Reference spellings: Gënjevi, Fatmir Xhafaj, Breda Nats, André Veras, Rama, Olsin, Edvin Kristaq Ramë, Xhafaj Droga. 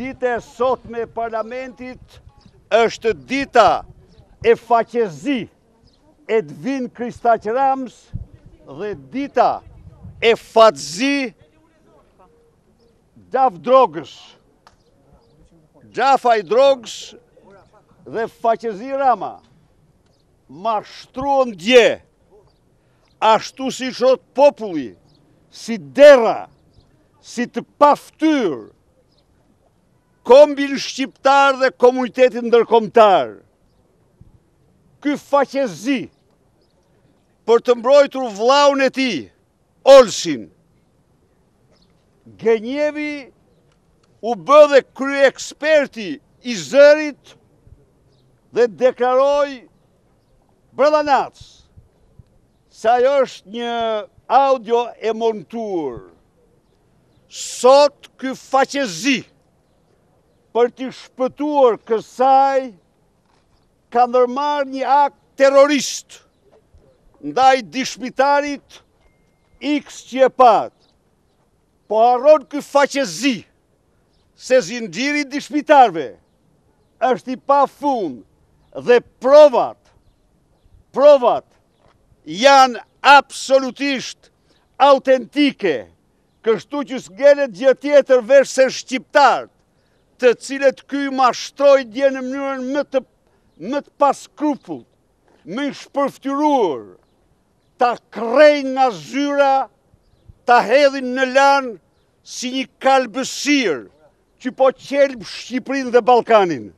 dita e sotme e parlamentit është dita e faqezi Edvin Kristaq Ramës dhe dita e fatzi Xhaf Drogës. Xhafaj Drogës dhe faqezi Rama mashtruan dje, ashtu si shot populli, si dera, si të paftyr, kombin shqiptar dhe komunitetin ndërkombëtar. Ky faqezi për të mbrojtur vllaun e tij, Olsin, Gënjevi u bë dhe krye eksperti i zërit dhe deklaroi Breda Nats se ajo është një audio e montuar. Sot ky faqezi për t'i shpëtuar kësaj ka ndërmarrë një akt terrorist ndaj dëshmitarit X që e pat. Po harron ky faqezi se zinxhiri i dëshmitarëve është i pafund dhe provat janë absolutisht autentike, kështu që s'ngelet gjë tjetër veç se shqiptarët, të cilët ky mashtroi dje në mënyrën më të paskrupullt, më të shpërftyruar, ta krejnë nga zyra, ta hedhin në lan si një kalbësirë që po qelb Shqipërinë dhe Ballkanin.